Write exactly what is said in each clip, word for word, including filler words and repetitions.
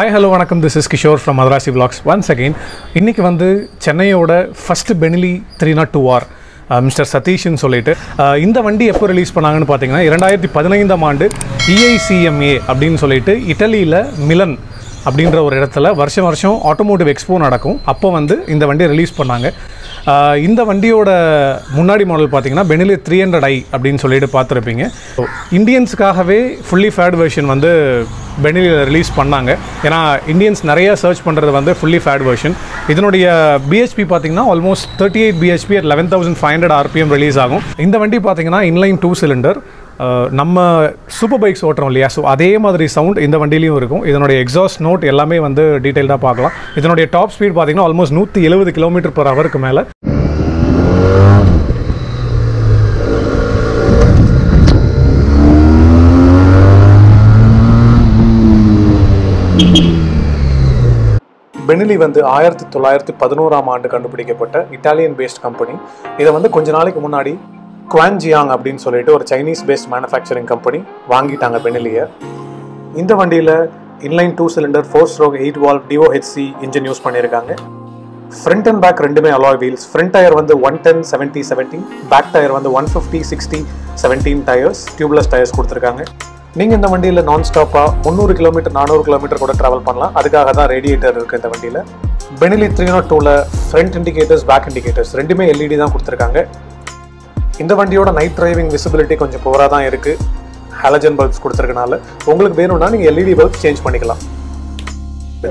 Hi, hello, welcome. This is Kishore from Madrasi Vlogs. Once again, இன்னைக்கு வந்து சென்னையோட first Benelli three oh two R mister Satish னு சொல்லிட்டு இந்த வண்டி எப்போ ரிலீஸ் பண்ணாங்கன்னு பாத்தீங்கன்னா twenty fifteen ஆம் ஆண்டு E I C M A அப்படினு சொல்லிட்டு இத்தாலியில மிலன் அப்படிங்கற ஒரு இடத்துல வருஷம் வருஷம் ஆட்டோமோட்டிவ் எக்ஸ்போ நடக்கும். அப்போ வந்து இந்த வண்டியை ரிலீஸ் பண்ணாங்க. இந்த வண்டியோட முன்னாடி மாடல் பாத்தீங்கன்னா Benelli three hundred i அப்படினு சொல்லிட்டு பாத்துருப்பீங்க. இந்தியன்ஸ்காகவே fully fared version வந்து Benelli ரிலீஸ் பண்ணாங்க. ஏனா இந்தியன்ஸ் நிறைய சர்ச் பண்றது வந்து fully fared version. இதனுடைய B H P பாத்தீங்கன்னா almost thirty-eight B H P at eleven thousand five hundred R P M release ஆகும். இந்த வண்டி பாத்தீங்கன்னா இன்லைன் two cylinder நம்ம சூப்பர் பைக்ஸ் ஓட்றோம் இல்லையா, சோ அதே மாதிரி சவுண்ட் இந்த வண்டியிலயும் இருக்கும். இதனுடைய எக்ஸாஸ்ட் நோட் எல்லாமே வந்து டீடைலடா பார்க்கலாம். இதனுடைய டாப் ஸ்பீட் பாத்தீங்கன்னா almost one seventy kilometers per hour க்கு மேல. Benelli வந்து nineteen eleven ஆம் ஆண்டு கண்டுபிடிக்கப்பட்ட இத்தாலியன் பேஸ்ட் கம்பெனி. இத வந்து கொஞ்ச நாளைக்கு முன்னாடி Kuanjiang அப்படினு சொல்லிட்டு ஒரு Chinese based manufacturing company வாங்கிட்டாங்க பெனலியை. இந்த வண்டியில inline two cylinder four stroke eight valve D O H C engine use பண்ணிருக்காங்க. Front and back ரெண்டுமே alloy wheels. Front tire வந்து one ten seventy seventeen, back tire வந்து one fifty sixty seventeen tires, tubeless tires கொடுத்திருக்காங்க. நீங்க இந்த வண்டியில நான் ஸ்டாப்பா three hundred kilometers four hundred kilometers கூட டிராவல் பண்ணலாம். அதுக்காக தான் ரேடியேட்டர் இருக்கு இந்த வண்டியில. Benelli three oh two ல front indicators back indicators ரெண்டுமே L E D தான் கொடுத்திருக்காங்க. இந்த வண்டியோட நைட் டிரைவிங் விசிபிலிட்டி கொஞ்சம் போரா தான் இருக்கு. ஹாலஜன் பல்ப்ஸ் கொடுத்திருக்கனால உங்களுக்கு வேணும்னா நீங்க L E D bulbs change பண்ணிக்கலாம்.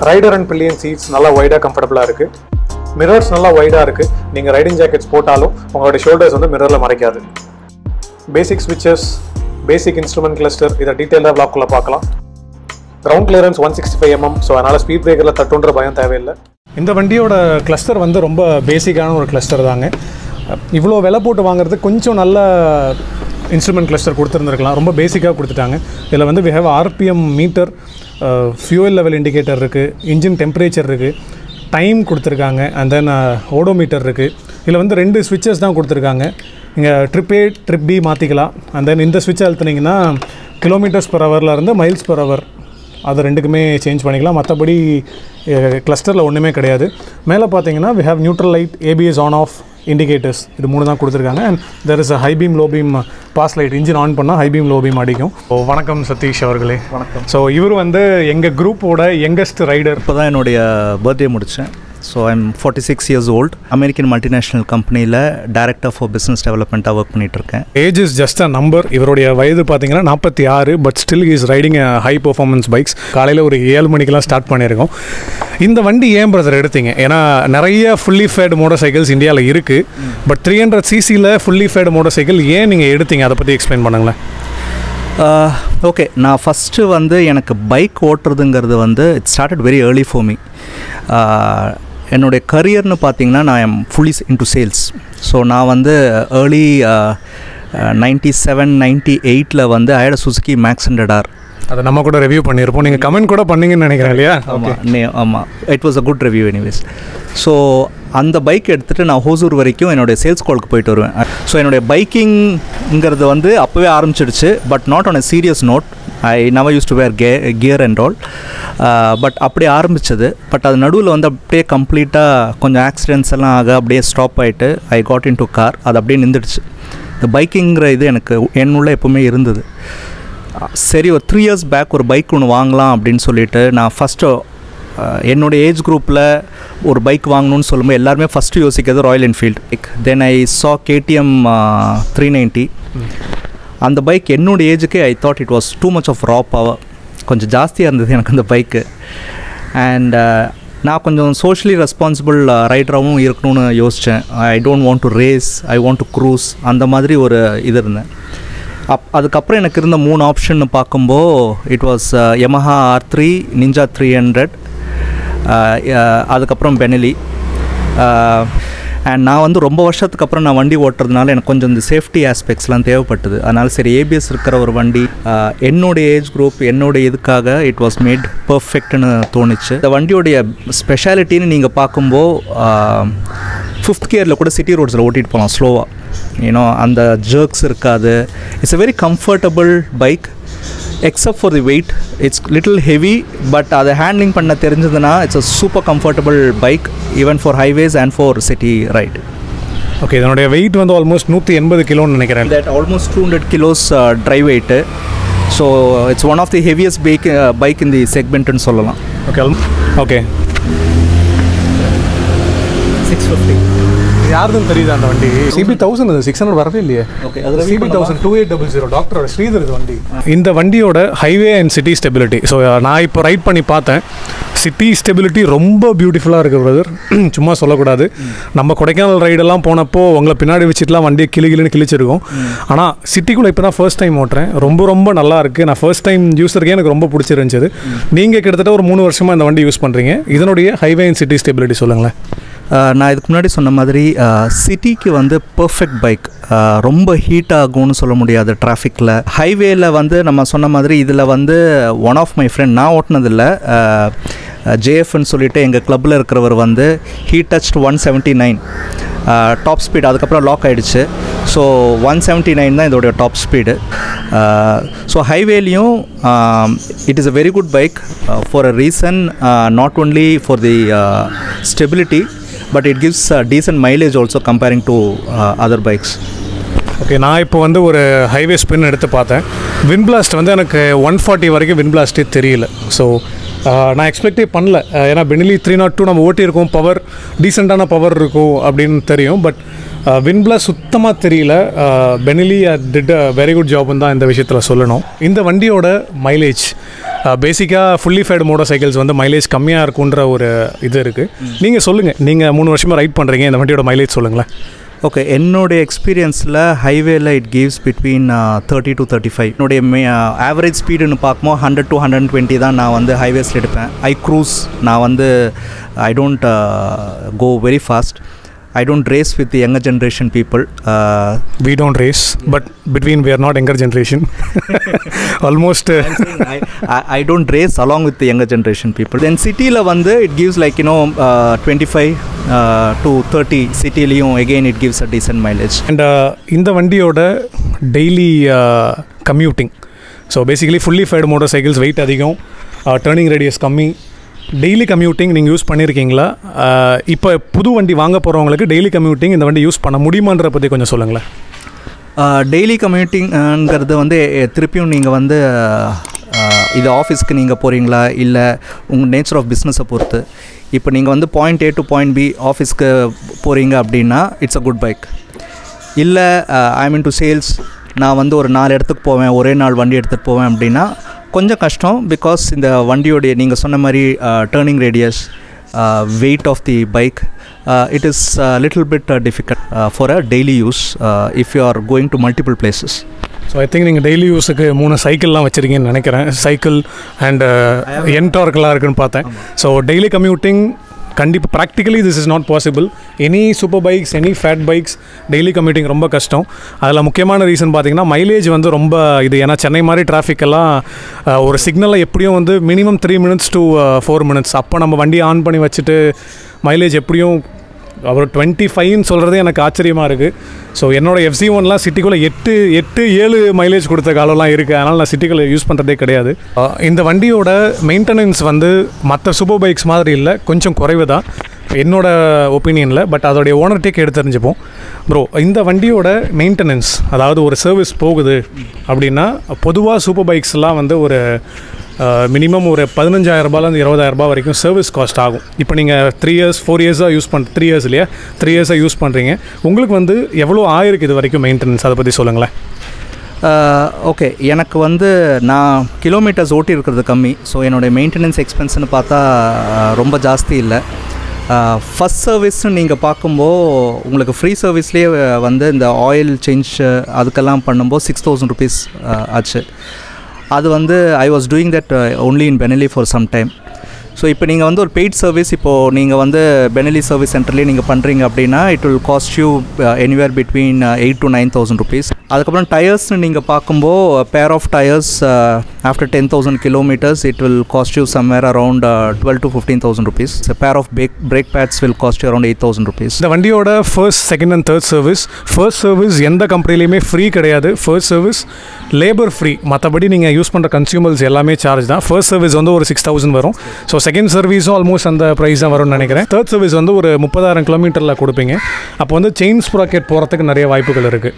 ரைடர் அண்ட் பில்லியன் சீட்ஸ் நல்லா வைடா கம்ஃபர்ட்டபிளா இருக்கு. மிரர்ஸ் நல்லா வைடா இருக்கு. நீங்க ரைடிங் ஜாக்கெட்ஸ் போட்டாலும் உங்களுடைய ஷோல்டர்ஸ் வந்து மிரர்ல மறைக்காது. பேசிக் ஸ்விட்சஸ், பேசிக் இன்ஸ்ட்ருமென்ட் கிளஸ்டர் இத டீடைலா வ்ளாக்குள்ள பார்க்கலாம். Ground clearance one sixty-five millimeters, so அதனால ஸ்பீட் பிரேக்கர்ல தட்டுன்ற பயம் தேவையில்லை. இந்த வண்டியோட கிளஸ்டர் வந்து ரொம்ப பேசிக்கான ஒரு கிளஸ்டர் தாங்க. இவ்வளோ விலை போட்டு வாங்குறதுக்கு கொஞ்சம் நல்ல இன்ஸ்ட்ருமெண்ட் கிளஸ்டர் கொடுத்துருந்துருக்கலாம். ரொம்ப பேசிக்காக கொடுத்துட்டாங்க. இதில் வந்து we have R P M meter, fuel level indicator இருக்குது, இன்ஜின் டெம்பரேச்சர் இருக்குது, டைம் கொடுத்துருக்காங்க, அண்ட் தென் ஓடோமீட்டர் இருக்குது. இதில் வந்து ரெண்டு ஸ்விட்சஸ் தான் கொடுத்துருக்காங்க. இங்கே ட்ரிப் ஏ ட்ரிப் பி மாற்றிக்கலாம். அண்ட் தென் இந்த ஸ்விட்சை அழுத்துனீங்கன்னா கிலோமீட்டர்ஸ் பர் ஹவர்லேருந்து மைல்ஸ் பர் ஹவர் அது ரெண்டுக்குமே சேஞ்ச் பண்ணிக்கலாம். மற்றபடி கிளஸ்டரில் ஒன்றுமே கிடையாது. மேலே பார்த்தீங்கன்னா we have neutral light, A B S on off indicators இது மூணு தான் கொடுத்துருக்காங்க. And there is a high beam low beam pass light. Engine on பண்ணால் ஹை பீம் லோ பீம் அடிக்கும். ஓ வணக்கம் சதீஷ் அவர்களே, வணக்கம். ஸோ இவர் வந்து எங்கள் குரூப்போட யங்கஸ்ட் ரைடர். இப்போ தான் என்னுடைய பர்த்டே முடித்தேன். So I'm forty six years old. American multinational கம்பெனியில் டைரக்டர் ஃபார் பிஸ்னஸ் டெவலப்மெண்ட்டாக ஒர்க் பண்ணிகிட்ருக்கேன். Age is just a number. இவருடைய வயது பார்த்தீங்கன்னா forty-six, but still is riding a high performance bikes. காலையில் ஒரு ஏழு மணிக்கெலாம் ஸ்டார்ட் பண்ணியிருக்கோம். இந்த வண்டி ஏன் பிரதர் எடுத்தீங்க? ஏன்னா நிறைய ஃபுல்லி ஃபேட் மோட்டர் சைக்கிள்ஸ் இந்தியாவில் இருக்குது, பட் த்ரீ ஹண்ட்ரட் சிசியில் ஃபுல்லி ஃபேட் மோட்டர் சைக்கிள் ஏன் நீங்கள் எடுத்தீங்க, அதை பற்றி எக்ஸ்பிளைன் பண்ணுங்களேன். ஓகே, நான் ஃபஸ்ட்டு வந்து எனக்கு பைக் ஓட்டுறதுங்கிறது வந்து it started very early for me. என்னுடைய கரியர்னு பார்த்திங்கன்னா நான் I'm fully into sales. So நான் வந்து ஏர்லி நைன்ட்டி செவன் நைன்ட்டி எயிட்டில் வந்து I had a Suzuki Max hundred R. அதை நம்ம கூட ரிவ்யூ பண்ணியிருப்போம். நீங்கள் கமெண்ட் கூட பண்ணீங்கன்னு நினைக்கிறேன் இல்லையா? ஆமாம் ஆமாம் it was a good review anyways. So அந்த பைக் எடுத்துகிட்டு நான் ஹோசூர் வரைக்கும் என்னுடைய சேல்ஸ் காலுக்கு போயிட்டு வருவேன். ஸோ என்னுடைய பைக்கிங்கிறது வந்து அப்போவே ஆரம்பிச்சிடுச்சு. But not on a serious note. I never use to wear கே கியர் அண்ட் ஆல். பட் அப்படியே ஆரம்பித்தது. பட் அது நடுவில் வந்து அப்படியே கம்ப்ளீட்டாக கொஞ்சம் ஆக்சிடென்ட்ஸ் எல்லாம் ஆக அப்படியே ஸ்டாப் ஆகிட்டு I got into car. அது அப்படியே நின்றுடுச்சு. இந்த பைக்கிங்கிற இது எனக்கு என்னுள்ள எப்போவுமே இருந்தது. சரி, ஒரு த்ரீ இயர்ஸ் பேக் ஒரு பைக் ஒன்று வாங்கலாம் அப்படின்னு சொல்லிவிட்டு நான் ஃபஸ்ட்டு என்னோடய ஏஜ் குரூப்பில் ஒரு பைக் வாங்கணும்னு சொல்லும்போது எல்லாருமே ஃபஸ்ட்டு யோசிக்கிறது Royal Enfield bike. Then I saw K T M three ninety. அந்த பைக் என்னோடய ஏஜுக்கு I thought it was too much of raw power. கொஞ்சம் ஜாஸ்தியாக இருந்தது எனக்கு அந்த பைக்கு. அண்ட் நான் கொஞ்சம் சோஷியலி ரெஸ்பான்சிபிள் ரைடராகவும் இருக்கணும்னு யோசித்தேன். I don't want to race, I want to cruise. அந்த மாதிரி ஒரு இது இருந்தேன். அப் அதுக்கப்புறம் எனக்கு இருந்த மூணு ஆப்ஷன் பார்க்கும்போது it was Yamaha R three, Ninja three hundred, அதுக்கப்புறம் Benelli. அண்ட் நான் வந்து ரொம்ப வருஷத்துக்கு அப்புறம் நான் வண்டி ஓட்டுறதுனால எனக்கு கொஞ்சம் இந்த சேஃப்டி ஆஸ்பெக்ட்ஸ்லாம் தேவைப்பட்டது. அதனால் சரி ஏபிஎஸ் இருக்கிற ஒரு வண்டி என்னுடைய ஏஜ் குரூப் என்னுடைய இதுக்காக இட் வாஸ் மேட் பர்ஃபெக்ட்னு தோணுச்சு. இந்த வண்டியோடைய ஸ்பெஷாலிட்டின்னு நீங்கள் பார்க்கும்போது ஃபிஃப்த் கியரில் கூட சிட்டி ரோட்ஸில் ஓட்டிகிட்டு போகலாம் ஸ்லோவாக. ஏன்னா அந்த ஜர்க்ஸ் இருக்காது. It's a very comfortable bike. except for the weight. It's little heavy, but uh, the handling panna therinjadana, it's a super comfortable bike even for highways and for city ride. Okay, the weight is almost one eighty kilos. That almost two hundred kilos uh, dry weight. So it's one of the heaviest bike, uh, bike in the segment in Solana. Okay. Okay. six fifty. Yardan thariyadhan vandi. C B one thousand is six hundred varave illaya. Okay. C B one thousand two eight zero zero doctor Sridhar vandi. Indha vandi oda highway and city stability. So na ipo ride panni paathen. City stability romba beautiful ah irukku brother. Chumma solla kodadu. Namma Kodaikanal ride ellam ponappo ungala pinadi vechittla vandi kiligilinu kilichirukum. Ana city ku ipo na first time ottren. Romba romba nalla irukku. Na first time user ku enakku romba pidichirundhadu. Neenga kidathata oru three varshama indha vandi use pandringa. Idanoda highway and city stability solunga. நான் இதுக்கு முன்னாடி சொன்ன மாதிரி சிட்டிக்கு வந்து perfect bike, ரொம்ப heat ஆகும்னு சொல்ல முடியாது டிராஃபிக்கில். ஹைவேயில் வந்து நம்ம சொன்ன மாதிரி இதில் வந்து ஒன் ஆஃப் மை ஃப்ரெண்ட், நான் ஓட்டினதில்ல, ஜேஎஃப்னு சொல்லிவிட்டு எங்கள் கிளப்பில் இருக்கிறவர் வந்து he touch one seventy nine, top speed அதுக்கப்புறம் லாக் ஆகிடுச்சு. ஸோ ஒன் செவன்ட்டி நைன் தான் இதோடைய டாப் ஸ்பீடு. ஸோ ஹைவேலையும் it is a very good bike for a reason, not only for the stability but it gives uh, decent mileage also comparing to uh, other bikes. Okay, நான் இப்போ வந்து ஒரு highway spin எடுத்து பார்த்தேன். Win blast வந்து எனக்கு one forty வரைக்கும் wind பிளாஸ்ட்டே தெரியல. ஸோ நான் எக்ஸ்பெக்டே பண்ணல, ஏன்னா பெனலி த்ரீ நாட் டூ நம்ம ஓட்டியிருக்கோம், பவர் டீசெண்டான பவர் இருக்கும் அப்படின்னு தெரியும், பட் வின் பிளாஸ்ட் சுத்தமாக தெரியல. Benelli did a very good ஜாப்னு தான் இந்த விஷயத்தில் சொல்லணும். இந்த வண்டியோட மைலேஜ் பேசிக்காக ஃபுல்லி ஃபேட் மோட்டர் சைக்கிள்ஸ் வந்து மைலேஜ் கம்மியாக இருக்குன்ற ஒரு இது இருக்குது. நீங்கள் சொல்லுங்கள், நீங்கள் மூணு வருஷமாக ரைட் பண்ணுறீங்க, இந்த வண்டியோட மைலேஜ் சொல்லுங்களேன். ஓகே, என்னுடைய எக்ஸ்பீரியன்ஸில் ஹைவேயில் it gives between thirty to thirty five என்னுடைய மே ஆவரேஜ் ஸ்பீடுன்னு பார்க்கும்போது ஹண்ட்ரட் டு ஹண்ட்ரட் டுவெண்ட்டி தான் நான் வந்து ஹைவேஸில் எடுப்பேன். ஐ க்ரூஸ், நான் வந்து I don't go very fast. I don't race with the younger generation people. Uh, we don't race, but between we are not younger generation. Almost. Uh, I, I, I don't race along with the younger generation people. Then city la vande it gives like you know uh, twenty-five to thirty city liyum again it gives a decent mileage. And uh, in the vandiyoda daily uh, commuting. So basically fully fed motorcycles weight adhigam, uh, turning radius kammi. Daily commuting நீங்கள் use பண்ணியிருக்கீங்களா? இப்போ புது வண்டி வாங்க போகிறவங்களுக்கு daily commuting இந்த வண்டி use பண்ண முடியுமான்ற பற்றி கொஞ்சம் சொல்லுங்களேன். டெய்லி கம்யூட்டிங்கிறது வந்து திருப்பியும் நீங்கள் வந்து இது ஆஃபீஸ்க்கு நீங்கள் போகிறீங்களா இல்லை உங்கள் நேச்சர் ஆஃப் பிஸ்னஸை பொறுத்து. இப்போ நீங்கள் வந்து point A to point B ஆஃபீஸ்க்கு போகிறீங்க அப்படின்னா இட்ஸ் அ குட் பைக். இல்லை ஐ மீன் டு சேல்ஸ், நான் வந்து ஒரு நாலு இடத்துக்கு போவேன், ஒரே நாள் வண்டி எடுத்துகிட்டு போவேன் அப்படின்னா கொஞ்சம் கஷ்டம். பிகாஸ் இந்த வண்டியோடைய நீங்கள் சொன்ன மாதிரி turning radius, weight of the bike, it is little bit difficult for a daily use if you are going to multiple places. So I think நீங்கள் டெய்லி யூஸுக்கு மூணு சைக்கிள்லாம் வச்சுருக்கீங்கன்னு நினைக்கிறேன். சைக்கிள் அண்ட் என்டார்க்கெலாம் இருக்குதுன்னு பார்த்தேன். ஸோ டெய்லி கம்யூட்டிங் கண்டிப்பாக practically this is not possible. Any super bikes, any fat bikes daily commuting ரொம்ப கஷ்டம். அதில் முக்கியமான ரீசன் பார்த்திங்கன்னா மைலேஜ் வந்து ரொம்ப இது. ஏன்னா சென்னை மாதிரி டிராஃபிக்கெல்லாம் ஒரு சிக்னலில் எப்படியும் வந்து minimum three minutes to four minutes அப்போ நம்ம வண்டி ஆன் பண்ணி வச்சுட்டு மைலேஜ் எப்படியும் அவர் டுவெண்ட்டி ஃபைவ்னு சொல்கிறதே எனக்கு ஆச்சரியமாக இருக்குது. ஸோ என்னோடய எஃப்சி ஒன்லாம் சிட்டிக்குள்ளே எட்டு எட்டு ஏழு மைலேஜ் கொடுத்த காலம்லாம் இருக்குது. அதனால் நான் சிட்டிக்குள்ளே யூஸ் பண்ணுறதே கிடையாது. இந்த வண்டியோட மெயின்டெனன்ஸ் வந்து மற்ற சூப்பர் பைக்ஸ் மாதிரி இல்லை, கொஞ்சம் குறைவு தான் என்னோடய ஒப்பீனியனில். பட் அதோடைய ஓனர்ட்டே கேட்டு தெரிஞ்சுப்போம். ப்ரோ, இந்த வண்டியோட மெயின்டெனன்ஸ், அதாவது ஒரு சர்வீஸ் போகுது அப்படின்னா பொதுவாக சூப்பர் பைக்ஸ்லாம் வந்து ஒரு மினிமம் ஒரு பதினஞ்சாயிரரூபாலேருந்து இருபதாயிரரூபா வரைக்கும் சர்வீஸ் காஸ்ட் ஆகும். இப்போ நீங்கள் த்ரீ இயர்ஸ் ஃபோர் இயர்ஸாக யூஸ் பண்ண த்ரீ இயர்ஸ் இல்லையா த்ரீ இயர்ஸாக யூஸ் பண்ணுறீங்க, உங்களுக்கு வந்து எவ்வளோ ஆயிருக்கு இது வரைக்கும் மெயின்டெனன்ஸ், அதை பற்றி சொல்லுங்களேன். ஓகே, எனக்கு வந்து நான் கிலோமீட்டர்ஸ் ஓட்டி இருக்கிறது கம்மி. ஸோ என்னோடய மெயின்டெனன்ஸ் எக்ஸ்பென்ஸ்னு பார்த்தா ரொம்ப ஜாஸ்தி இல்லை. ஃபஸ்ட் சர்வீஸ்ன்னு நீங்கள் பார்க்கும்போது உங்களுக்கு ஃப்ரீ சர்வீஸ்லேயே வந்து இந்த ஆயில் சேஞ்ச் அதுக்கெல்லாம் பண்ணும்போது சிக்ஸ் தௌசண்ட் ருபீஸ் ஆச்சு. அது வந்து I was doing that only in Benelli for some time. So இப்போ நீங்க வந்து ஒரு paid service இப்போ நீங்க வந்து Benelli service centerல நீங்க பண்றீங்க அப்படினா it will cost you anywhere between eight to nine thousand rupees. அதுக்கு அப்புறம் tires நீங்க பாக்கும்போது pair of tires uh, after ten thousand kilometers it will cost you somewhere around uh, twelve to fifteen thousand rupees. So pair of brake pads will cost you around eight thousand rupees. இந்த வண்டியோட first second and third service first service எந்த கம்பெனிலயுமே free கிடையாது. first service labor free. மத்தபடி நீங்க use பண்ற consumers எல்லாமே charge தான். first service வந்து ஒரு six thousand வரும். so second service almost அந்த price தான் வரும்னு நினைக்கிறேன். third service வந்து ஒரு thirty thousand kilometerல கொடுப்பீங்க. அப்போ வந்து chain sprocket போறதுக்கு நிறைய வாய்ப்புகள் இருக்கு.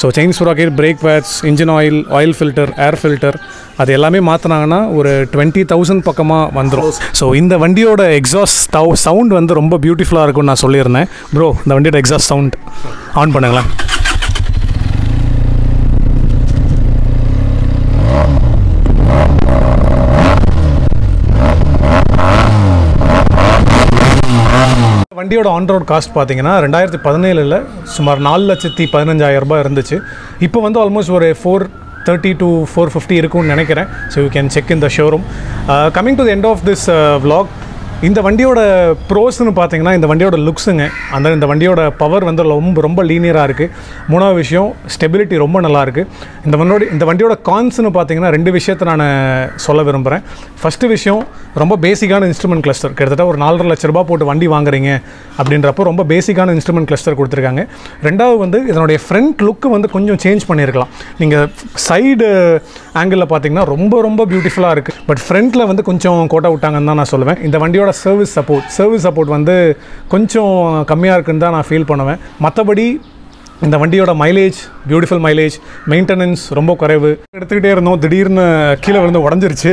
so chain sprocket, brake pads, engine oil, oil filter, air filter அது எல்லாமே மாத்துனாங்கன்னா ஒரு twenty thousand பக்கமா வந்துரும். so இந்த வண்டியோட exhaust sound வந்து ரொம்ப பியூட்டிஃபுல்லா இருக்கும்னு நான் சொல்லியிருந்தேன். bro இந்த வண்டியோட exhaust sound ஆன் பண்ணுங்களா? வண்டியோட ஆன்ரோட் காஸ்ட் பார்த்தீங்கன்னா ரெண்டாயிரத்தி பதினேழுல சுமார் நாலு லட்சத்தி பதினஞ்சாயிரம் ரூபாய் இருந்துச்சு. இப்போ வந்து ஆல்மோஸ்ட் ஒரு four thirty to four fifty இருக்கும்னு நினைக்கிறேன். So you can check in the showroom. Coming to the end of this vlog, இந்த வண்டியோட ப்ரோஸ்ன்னு பார்த்தீங்கன்னா இந்த வண்டியோட லுக்ஸுங்க, அந்த இந்த வண்டியோட பவர் வந்து ரொம்ப ரொம்ப லீனியராக இருக்குது. மூணாவது விஷயம் ஸ்டெபிலிட்டி ரொம்ப நல்லாயிருக்கு. இந்த வண்டியோட இந்த வண்டியோட கான்ஸ்ன்னு பார்த்தீங்கன்னா ரெண்டு விஷயத்தை நான் சொல்ல விரும்புகிறேன். ஃபஸ்ட்டு விஷயம் ரொம்ப பேசிக்கான இன்ஸ்ட்ருமெண்ட் கிளஸ்டர். கிட்டத்தட்ட ஒரு நாலரை லட்ச ரூபா போட்டு வண்டி வாங்குறீங்க அப்படின்றப்போ ரொம்ப பேசிக்கான இன்ஸ்ட்ருமெண்ட் கிளஸ்டர் கொடுத்துருக்காங்க. ரெண்டாவது வந்து இதனுடைய ஃப்ரண்ட் லுக்கு வந்து கொஞ்சம் சேஞ்ச் பண்ணியிருக்கலாம். நீங்கள் சைடு ஆங்கிளில் பார்த்தீங்கன்னா ரொம்ப ரொம்ப பியூட்டிஃபுல்லாக இருக்குது. பட் ஃப்ரண்ட்டில் வந்து கொஞ்சம் கோட்டை விட்டாங்கன்னு தான் நான் சொல்லுவேன். இந்த வண்டியோட சர்வீஸ் சப்போர்ட் சர்வீஸ் சப்போர்ட் வந்து கொஞ்சம் கம்மியாக இருக்குன்னு தான் நான் ஃபீல் பண்ணுவேன். மற்றபடி இந்த வண்டியோட மைலேஜ் பியூட்டிஃபுல் மைலேஜ், மெயின்டெனன்ஸ் ரொம்ப குறைவு. எடுத்துக்கிட்டே இருந்தோம், திடீர்னு கீழே விழுந்து உடஞ்சிருச்சு,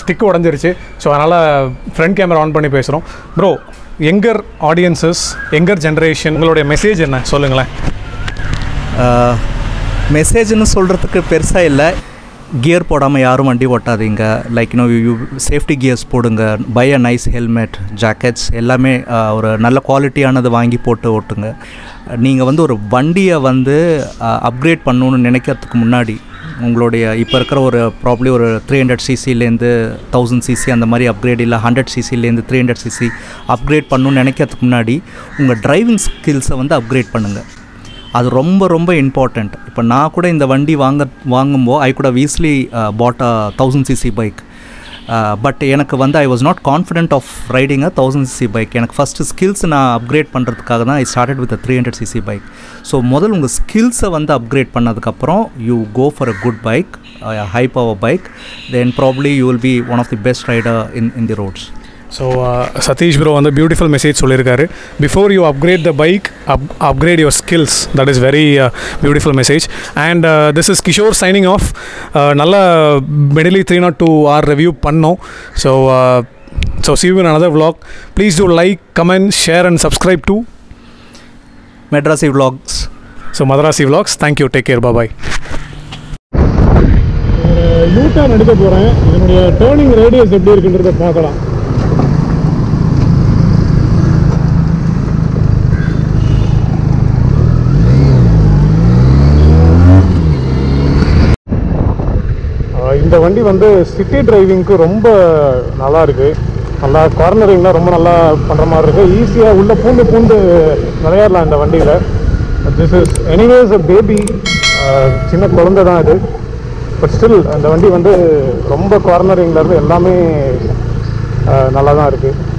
ஸ்டிக்கு உடஞ்சிருச்சு. ஸோ அதனால் ஃப்ரண்ட் கேமரா ஆன் பண்ணி பேசுகிறோம். Bro younger audiences younger generation உங்களுடைய மெசேஜ் என்ன சொல்லுங்களேன்? மெசேஜ்னு சொல்கிறதுக்கு பெருசாக இல்லை. கியர் போடாமல் யாரும் வண்டி ஓட்டாதீங்க. Like you you safety gears போடுங்க, buy a nice helmet, jackets எல்லாமே ஒரு நல்ல குவாலிட்டியானது வாங்கி போட்டு ஓட்டுங்க. நீங்கள் வந்து ஒரு வண்டியை வந்து அப்கிரேட் பண்ணணுன்னு நினைக்கிறதுக்கு முன்னாடி உங்களுடைய இப்போ இருக்கிற ஒரு ப்ராப்ளி ஒரு த்ரீ ஹண்ட்ரட் சிசிலேருந்து தௌசண்ட் சிசி அந்த மாதிரி அப்கிரேட், இல்லை ஹண்ட்ரட் சிசிலேருந்து த்ரீ ஹண்ட்ரட் சிசி அப்கிரேட் பண்ணணுன்னு நினைக்கிறதுக்கு முன்னாடி உங்கள் டிரைவிங் ஸ்கில்ஸை வந்து அப்கிரேட் பண்ணுங்கள். அது ரொம்ப ரொம்ப இம்பார்ட்டண்ட். இப்போ நான் கூட இந்த வண்டி வாங்க வாங்கும்போது I could have easily bought a thousand CC bike. But எனக்கு வந்து I was not confident of riding a thousand CC bike. எனக்கு ஃபஸ்ட்டு ஸ்கில்ஸ் நான் அப்கிரேட் பண்ணுறதுக்காக தான் I started with a three hundred CC bike. So முதல் உங்கள் ஸ்கில்ஸை வந்து அப்கிரேட் பண்ணதுக்கப்புறம் you go for a good bike, high power bike, then probably you will be one of the best rider in in the roads. So Satish bro வந்து beautiful message சொல்லியிருக்காரு. Before you upgrade the bike up upgrade your skills. That is very beautiful message. And this is Kishore signing off. நல்லா Benelli three oh two R review பண்ணோம். So so see you in another vlog. Please do like, comment, share and subscribe to Madrasi Vlogs. So Madrasi Vlogs. Thank you. Take care. Bye bye. U turn எடுக்க போகிறேன். என்னுடைய turning radius எப்படி இருக்குன்றத பார்க்கலாம். இந்த வண்டி வந்து சிட்டி டிரைவிங்க்கு ரொம்ப நல்லா இருக்குது. நல்லா கார்னரிங்லாம் ரொம்ப நல்லா பண்ணுற மாதிரி இருக்குது. ஈஸியாக உள்ளே பூண்டு பூண்டு விளையாடலாம் இந்த வண்டியில். This is anyways a baby, சின்ன குழந்தை தான் இது. பட் ஸ்டில் இந்த வண்டி வந்து ரொம்ப கார்னரிங்லேருந்து எல்லாமே நல்லா தான் இருக்குது.